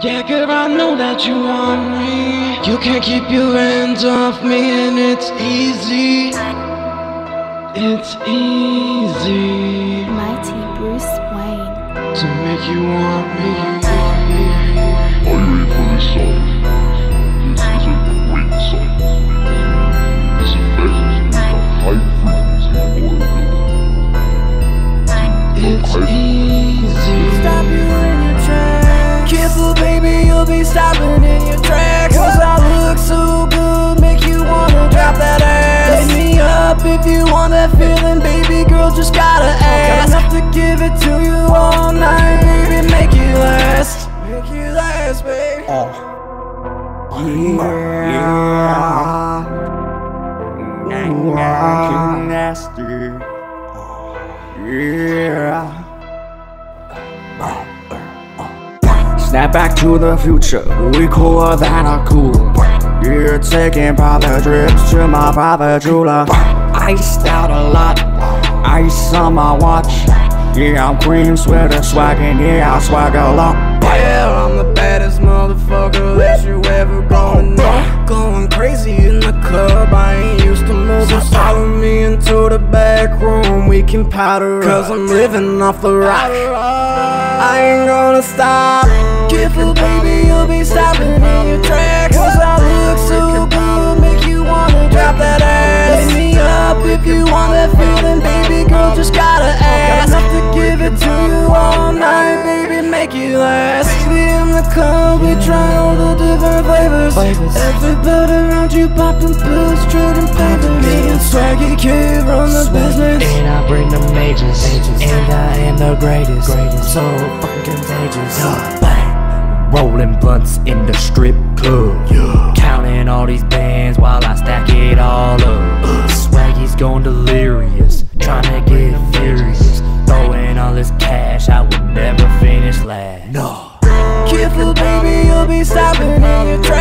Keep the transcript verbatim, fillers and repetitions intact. Yeah, girl, I know that you want me. You can't keep your hands off me, and it's easy. It's easy. Mighty Bruce Wayne. To make you want me. Are you ready for this song? This is a great song. It's a message of high frequency water. It's easy. Stop you in your tracks. Careful, baby, you'll be stopping in your tracks. Cause I look so good, make you wanna drop that ass. Hit me up if you want that feeling, baby girl, just gotta ask. Got enough to give it to you all night, baby, make it last. Make it last, baby. Oh. Yeah. Yeah. Ooh, ah. Nasty. Yeah. Snap back to the future, we cooler than a cooler. You're taking private trips to my private jeweler. Iced out a lot, ice on my watch. Yeah, I'm cream sweater swagging, yeah, I swag a lot. Yeah, I'm the baddest motherfucker that you ever gonna know. Going crazy in the club, I ain't used to move. So follow me into the back room, we can powder up. Cause I'm living off the rock, I ain't gonna stop. Careful, baby, you'll be stopping in your tracks. Cause I look so good, make you wanna drop that ass. Hit me up if you want that feeling, baby girl, just gotta ask. Got enough to give it to you all night, baby, make it last. Baby, in the club, we try all the different flavors. Everybody around you popping pills, trading papers. Being swaggy kid, run the business. And I bring the majors, and I am the greatest. So fucking contagious. Rolling blunts in the strip club, yeah. Counting all these bands while I stack it all up. uh, Swaggy's gone delirious, tryna get furious. Throwing all this cash, I would never finish last. No. Careful, baby, you'll be stopping in your tracks.